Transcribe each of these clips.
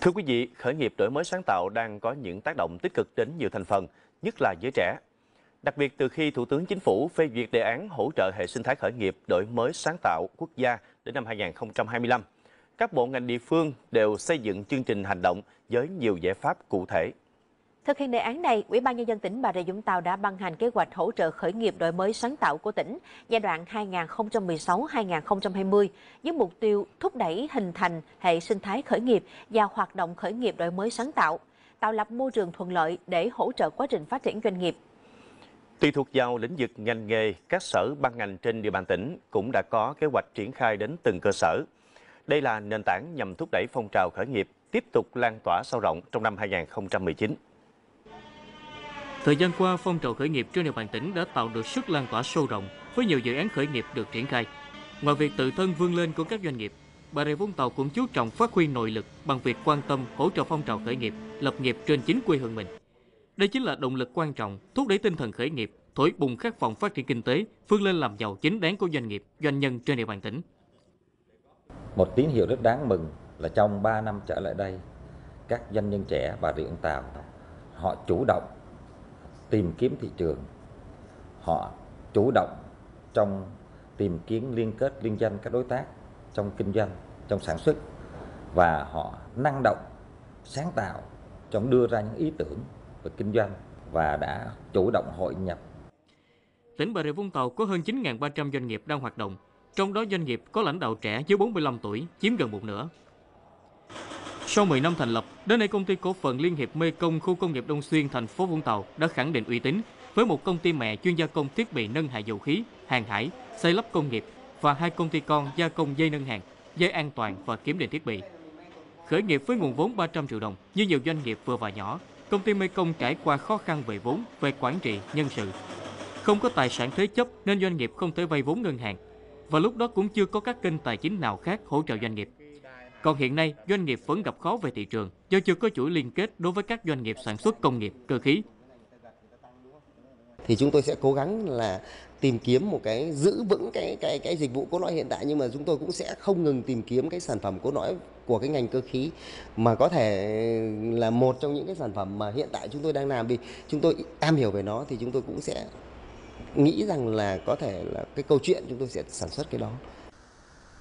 Thưa quý vị, khởi nghiệp đổi mới sáng tạo đang có những tác động tích cực đến nhiều thành phần, nhất là giới trẻ. Đặc biệt từ khi Thủ tướng Chính phủ phê duyệt đề án hỗ trợ hệ sinh thái khởi nghiệp đổi mới sáng tạo quốc gia đến năm 2025, các bộ ngành địa phương đều xây dựng chương trình hành động với nhiều giải pháp cụ thể. Thực hiện đề án này, Ủy ban Nhân dân tỉnh Bà Rịa Vũng Tàu đã ban hành kế hoạch hỗ trợ khởi nghiệp đổi mới sáng tạo của tỉnh giai đoạn 2016-2020 với mục tiêu thúc đẩy hình thành hệ sinh thái khởi nghiệp và hoạt động khởi nghiệp đổi mới sáng tạo, tạo lập môi trường thuận lợi để hỗ trợ quá trình phát triển doanh nghiệp. Tùy thuộc vào lĩnh vực ngành nghề, các sở ban ngành trên địa bàn tỉnh cũng đã có kế hoạch triển khai đến từng cơ sở. Đây là nền tảng nhằm thúc đẩy phong trào khởi nghiệp tiếp tục lan tỏa sâu rộng trong năm 2019. Thời gian qua, phong trào khởi nghiệp trên địa bàn tỉnh đã tạo được sức lan tỏa sâu rộng với nhiều dự án khởi nghiệp được triển khai. Ngoài việc tự thân vươn lên của các doanh nghiệp, Bà Rịa Vũng Tàu cũng chú trọng phát huy nội lực bằng việc quan tâm hỗ trợ phong trào khởi nghiệp, lập nghiệp trên chính quê hương mình. Đây chính là động lực quan trọng thúc đẩy tinh thần khởi nghiệp, thổi bùng khát vọng phát triển kinh tế, vươn lên làm giàu chính đáng của doanh nghiệp, doanh nhân trên địa bàn tỉnh. Một tín hiệu rất đáng mừng là trong 3 năm trở lại đây, các doanh nhân trẻ Bà Rịa Vũng Tàu họ chủ động tìm kiếm thị trường, họ chủ động trong tìm kiếm liên kết liên doanh các đối tác trong kinh doanh, trong sản xuất, và họ năng động, sáng tạo trong đưa ra những ý tưởng về kinh doanh và đã chủ động hội nhập. Tỉnh Bà Rịa Vũng Tàu có hơn 9.300 doanh nghiệp đang hoạt động, trong đó doanh nghiệp có lãnh đạo trẻ dưới 45 tuổi chiếm gần một nửa. Sau 10 năm thành lập, đến nay công ty cổ phần Liên hiệp Mê Công khu công nghiệp Đông Xuyên, thành phố Vũng Tàu đã khẳng định uy tín với một công ty mẹ chuyên gia công thiết bị nâng hạ dầu khí, hàng hải, xây lắp công nghiệp và hai công ty con gia công dây nâng hàng, dây an toàn và kiểm định thiết bị. Khởi nghiệp với nguồn vốn 300 triệu đồng như nhiều doanh nghiệp vừa và nhỏ, công ty Mê Công trải qua khó khăn về vốn, về quản trị, nhân sự. Không có tài sản thế chấp nên doanh nghiệp không thể vay vốn ngân hàng và lúc đó cũng chưa có các kênh tài chính nào khác hỗ trợ doanh nghiệp. Còn hiện nay, doanh nghiệp vẫn gặp khó về thị trường do chưa có chuỗi liên kết đối với các doanh nghiệp sản xuất công nghiệp, cơ khí. Thì chúng tôi sẽ cố gắng là tìm kiếm một cái giữ vững cái dịch vụ cốt lõi hiện tại, nhưng mà chúng tôi cũng sẽ không ngừng tìm kiếm cái sản phẩm cốt lõi của cái ngành cơ khí mà có thể là một trong những cái sản phẩm mà hiện tại chúng tôi đang làm, vì chúng tôi am hiểu về nó thì chúng tôi cũng sẽ nghĩ rằng là có thể là cái câu chuyện chúng tôi sẽ sản xuất cái đó.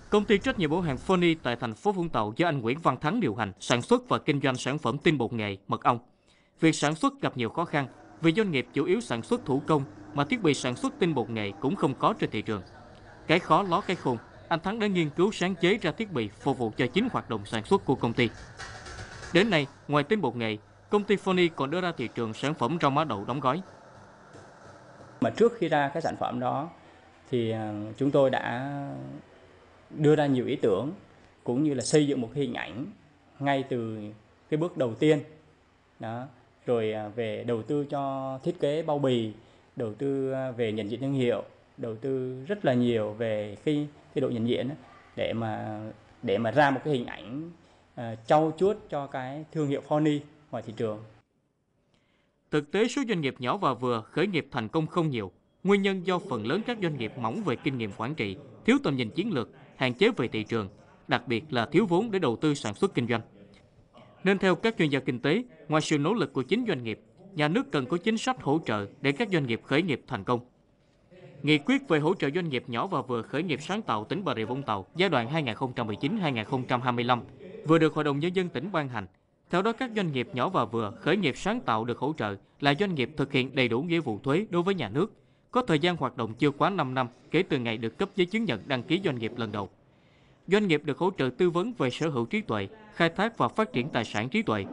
Công ty trách nhiệm hữu hạn Phony tại thành phố Vũng Tàu do anh Nguyễn Văn Thắng điều hành, sản xuất và kinh doanh sản phẩm tinh bột nghệ, mật ong. Việc sản xuất gặp nhiều khó khăn vì doanh nghiệp chủ yếu sản xuất thủ công mà thiết bị sản xuất tinh bột nghệ cũng không có trên thị trường. Cái khó ló cái khôn, anh Thắng đã nghiên cứu sáng chế ra thiết bị phục vụ cho chính hoạt động sản xuất của công ty. Đến nay, ngoài tinh bột nghệ, công ty Phony còn đưa ra thị trường sản phẩm rau má đậu đóng gói. Mà trước khi ra cái sản phẩm đó thì chúng tôi đã đưa ra nhiều ý tưởng cũng như là xây dựng một hình ảnh ngay từ cái bước đầu tiên đó, rồi về đầu tư cho thiết kế bao bì, đầu tư về nhận diện thương hiệu, đầu tư rất là nhiều về cái độ nhận diện đó, để mà ra một cái hình ảnh trau chuốt cho cái thương hiệu Phony ngoài thị trường. Thực tế số doanh nghiệp nhỏ và vừa khởi nghiệp thành công không nhiều, nguyên nhân do phần lớn các doanh nghiệp mỏng về kinh nghiệm quản trị, thiếu tầm nhìn chiến lược, hạn chế về thị trường, đặc biệt là thiếu vốn để đầu tư sản xuất kinh doanh. Nên theo các chuyên gia kinh tế, ngoài sự nỗ lực của chính doanh nghiệp, nhà nước cần có chính sách hỗ trợ để các doanh nghiệp khởi nghiệp thành công. Nghị quyết về hỗ trợ doanh nghiệp nhỏ và vừa khởi nghiệp sáng tạo tỉnh Bà Rịa Vũng Tàu giai đoạn 2019-2025 vừa được Hội đồng Nhân dân tỉnh ban hành. Theo đó, các doanh nghiệp nhỏ và vừa khởi nghiệp sáng tạo được hỗ trợ là doanh nghiệp thực hiện đầy đủ nghĩa vụ thuế đối với nhà nước, có thời gian hoạt động chưa quá 5 năm kể từ ngày được cấp giấy chứng nhận đăng ký doanh nghiệp lần đầu. Doanh nghiệp được hỗ trợ tư vấn về sở hữu trí tuệ, khai thác và phát triển tài sản trí tuệ,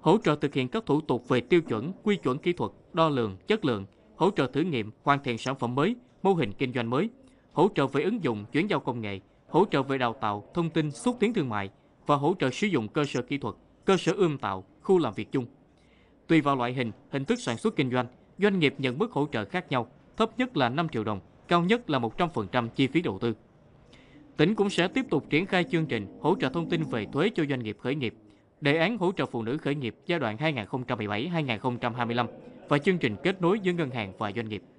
hỗ trợ thực hiện các thủ tục về tiêu chuẩn, quy chuẩn kỹ thuật, đo lường, chất lượng, hỗ trợ thử nghiệm, hoàn thiện sản phẩm mới, mô hình kinh doanh mới, hỗ trợ về ứng dụng, chuyển giao công nghệ, hỗ trợ về đào tạo, thông tin, xúc tiến thương mại và hỗ trợ sử dụng cơ sở kỹ thuật, cơ sở ươm tạo, khu làm việc chung. Tùy vào loại hình, hình thức sản xuất kinh doanh, doanh nghiệp nhận mức hỗ trợ khác nhau, thấp nhất là 5 triệu đồng, cao nhất là 100% chi phí đầu tư. Tỉnh cũng sẽ tiếp tục triển khai chương trình hỗ trợ thông tin về thuế cho doanh nghiệp khởi nghiệp, đề án hỗ trợ phụ nữ khởi nghiệp giai đoạn 2017-2025 và chương trình kết nối giữa ngân hàng và doanh nghiệp.